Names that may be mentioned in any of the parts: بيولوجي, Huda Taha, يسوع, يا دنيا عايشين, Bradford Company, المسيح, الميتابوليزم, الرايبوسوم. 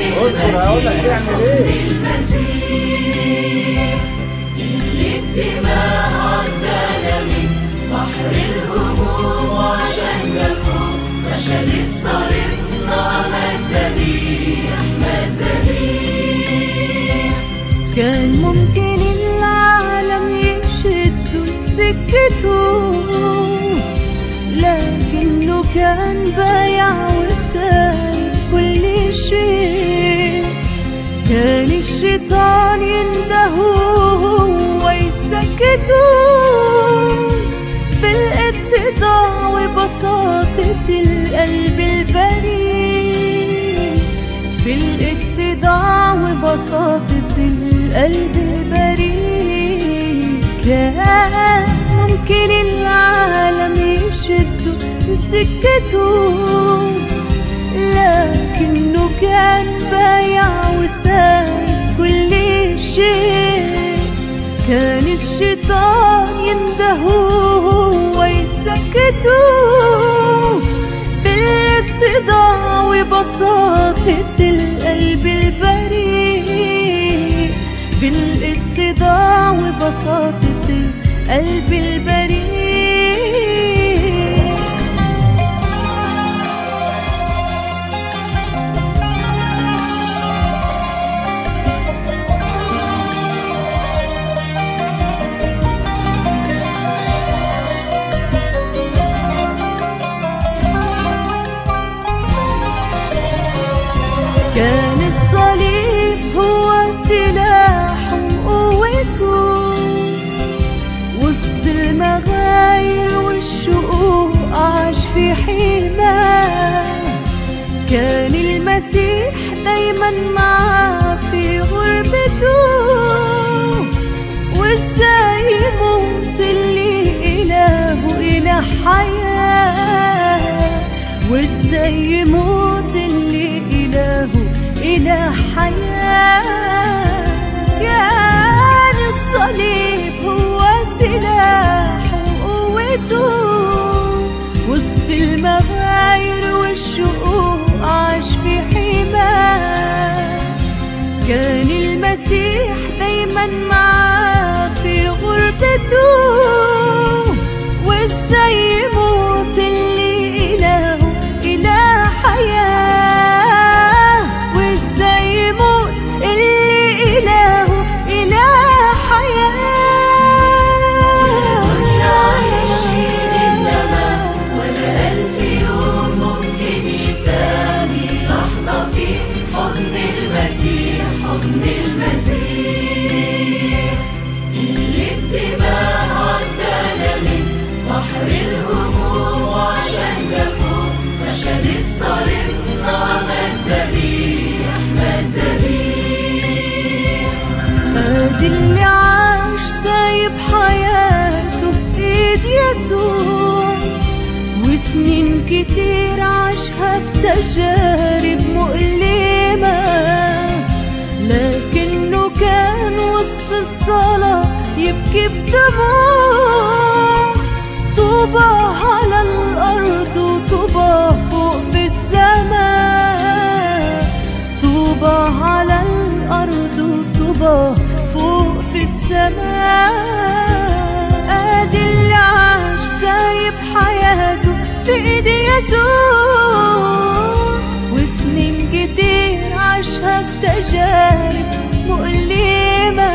المسيح للاجتماع العالمي، بحر الهموم وشنفه فشل الصليب نار الذبيح مذبيح. كان ممكن العالم يشد سكته، لكنه كان بايع وسايب كل شيء. كان الشيطان يندهوه ويسكتوه بالاتضاع وبساطة القلب البريء، بالاتضاع وبساطة القلب البريء. كان ممكن العالم يشده من سكته، لكنه كان بايع وسايب كل شيء. كان الشيطان يندهوه ويسكتوه بالاتضاع وبساطة القلب البريء، بالاتضاع وبساطة القلب البريء. كان الصليب هو سلاحه وقوته وسط المغاير والشقوق، عاش في حماه. كان المسيح دايما معاه في غربته، وازاي يموت اللي إلهه إله حياة، وازاي يموت اللي إلهه إله حياة. كان الصليب هو سلاحه وقوته وسط المغاير والشقوق، عاش في حماه. كان المسيح دايما معاه في غربته، وازاي يموت اللي إلهه إله حياة، وازاي يموت اللي إلهه إله حياة. كنا عايشين إنما ولا ألف يوم ممكن يسامي لحظة في حضن المسيح، حضن المسيح الاجتماع العالمي، بحر الهموم وشنفه فشل الصليب نار مذبيح مذبيح. هادي اللي عاش سايب حياته في ايد يسوع، وسنين كتير عاشها في تجارب مؤلمة، لكنه كان وسط الصلاة يبكي بدموع. طوبى على الأرض وطوبى فوق في السماء، طوبى على الأرض وطوبى فوق في السماء. أدي اللي عاش سايب حياته في إيد يسوع، وسنين كتير عاشها في تجارب مؤلمة،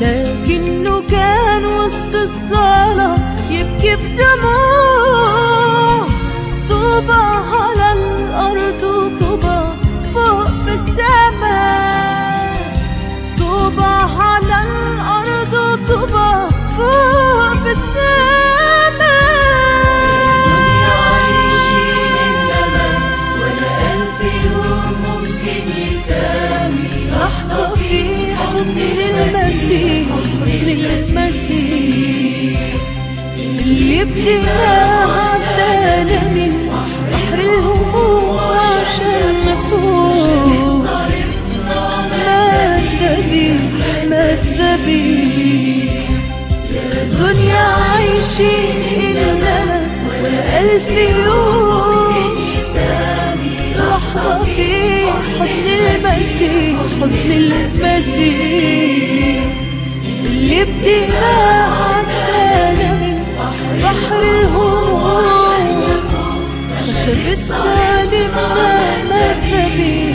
لكنه كان وسط الصلاة يبكي بدموع. طوبى على الأرض وطوبى فوق في السماء، طوبى على الأرض وطوبى فوق في السماء. كنا عايشين إنما ولا ألف يوم ممكن يسامي لحظة في حضن المسيح، حضن المسيح اللي بدماء عدانا من بحر الهموم وشنفوه مذبيح مذبيح. دنيا عايشين إنما ولا ألف يوم لحظة فيه المسيح، حضن المسيح اللي بدينا عدانا من بحر الهموم، شاب السالم مهما تبي.